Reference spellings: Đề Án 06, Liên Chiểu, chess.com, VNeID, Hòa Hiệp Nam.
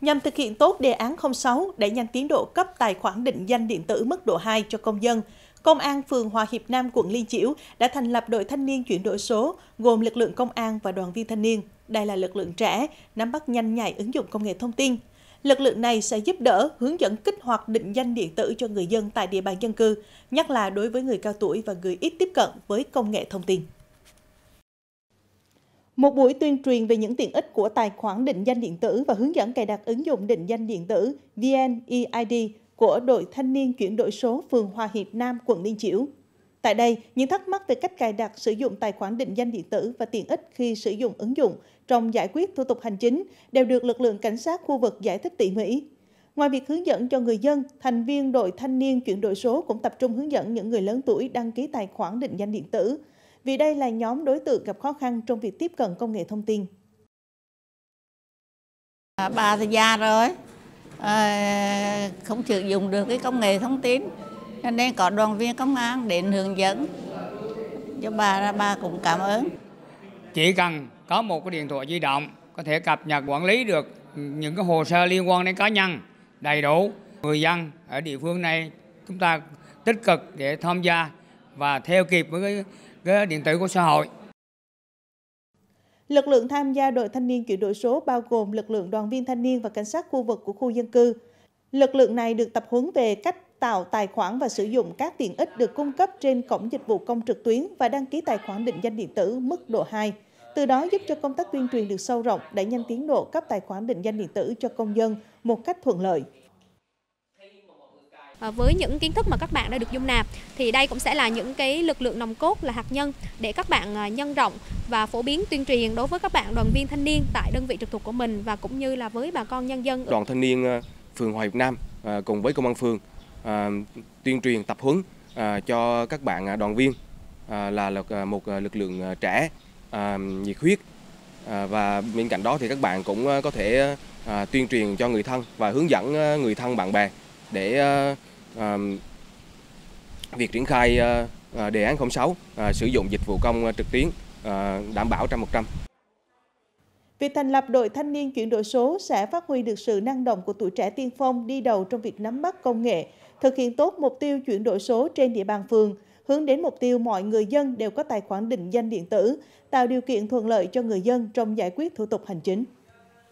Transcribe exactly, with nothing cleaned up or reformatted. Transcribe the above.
Nhằm thực hiện tốt đề án không sáu đẩy nhanh tiến độ cấp tài khoản định danh điện tử mức độ hai cho công dân, Công an phường Hòa Hiệp Nam, quận Liên Chiểu đã thành lập đội thanh niên chuyển đổi số, gồm lực lượng công an và đoàn viên thanh niên. Đây là lực lượng trẻ, nắm bắt nhanh nhạy ứng dụng công nghệ thông tin. Lực lượng này sẽ giúp đỡ, hướng dẫn kích hoạt định danh điện tử cho người dân tại địa bàn dân cư, nhất là đối với người cao tuổi và người ít tiếp cận với công nghệ thông tin. Một buổi tuyên truyền về những tiện ích của tài khoản định danh điện tử và hướng dẫn cài đặt ứng dụng định danh điện tử vê en e i đê của đội thanh niên chuyển đổi số phường Hòa Hiệp Nam, quận Liên Chiểu. Tại đây, những thắc mắc về cách cài đặt sử dụng tài khoản định danh điện tử và tiện ích khi sử dụng ứng dụng trong giải quyết thủ tục hành chính đều được lực lượng cảnh sát khu vực giải thích tỉ mỉ. Ngoài việc hướng dẫn cho người dân, thành viên đội thanh niên chuyển đổi số cũng tập trung hướng dẫn những người lớn tuổi đăng ký tài khoản định danh điện tử, vì đây là nhóm đối tượng gặp khó khăn trong việc tiếp cận công nghệ thông tin. Bà thì già rồi, không sử dụng được cái công nghệ thông tin, cho nên có đoàn viên công an đến hướng dẫn cho bà, bà cũng cảm ơn. Chỉ cần có một cái điện thoại di động có thể cập nhật quản lý được những cái hồ sơ liên quan đến cá nhân đầy đủ. Người dân ở địa phương này chúng ta tích cực để tham gia và theo kịp với cái điện tử của xã hội. Lực lượng tham gia đội thanh niên chuyển đổi số bao gồm lực lượng đoàn viên thanh niên và cảnh sát khu vực của khu dân cư. Lực lượng này được tập huấn về cách tạo tài khoản và sử dụng các tiện ích được cung cấp trên cổng dịch vụ công trực tuyến và đăng ký tài khoản định danh điện tử mức độ hai. Từ đó giúp cho công tác tuyên truyền được sâu rộng, đẩy nhanh tiến độ cấp tài khoản định danh điện tử cho công dân một cách thuận lợi. Với những kiến thức mà các bạn đã được dung nạp thì đây cũng sẽ là những cái lực lượng nòng cốt, là hạt nhân để các bạn nhân rộng và phổ biến tuyên truyền đối với các bạn đoàn viên thanh niên tại đơn vị trực thuộc của mình và cũng như là với bà con nhân dân. Đoàn thanh niên phường Hòa Hiệp Nam cùng với công an phường tuyên truyền tập huấn cho các bạn đoàn viên là một lực lượng trẻ nhiệt huyết, và bên cạnh đó thì các bạn cũng có thể tuyên truyền cho người thân và hướng dẫn người thân bạn bè để uh, uh, việc triển khai uh, đề án không sáu uh, sử dụng dịch vụ công trực tuyến uh, đảm bảo một trăm phần trăm. Việc thành lập đội thanh niên chuyển đổi số sẽ phát huy được sự năng động của tuổi trẻ tiên phong đi đầu trong việc nắm bắt công nghệ, thực hiện tốt mục tiêu chuyển đổi số trên địa bàn phường, hướng đến mục tiêu mọi người dân đều có tài khoản định danh điện tử, tạo điều kiện thuận lợi cho người dân trong giải quyết thủ tục hành chính.